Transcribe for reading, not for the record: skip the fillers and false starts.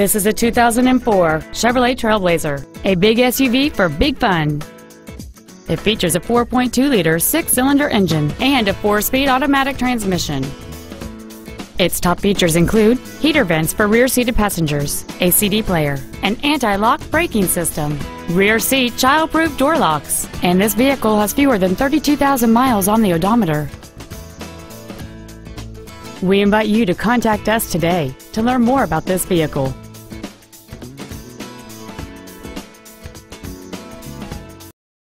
This is a 2004 Chevrolet Trailblazer, a big SUV for big fun. It features a 4.2-liter six-cylinder engine and a four-speed automatic transmission. Its top features include heater vents for rear-seated passengers, a CD player, an anti-lock braking system, rear seat child-proof door locks, and this vehicle has fewer than 32,000 miles on the odometer. We invite you to contact us today to learn more about this vehicle.